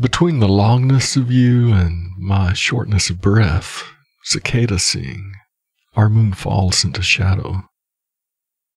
Between the longness of you and my shortness of breath, cicada sing, our moon falls into shadow.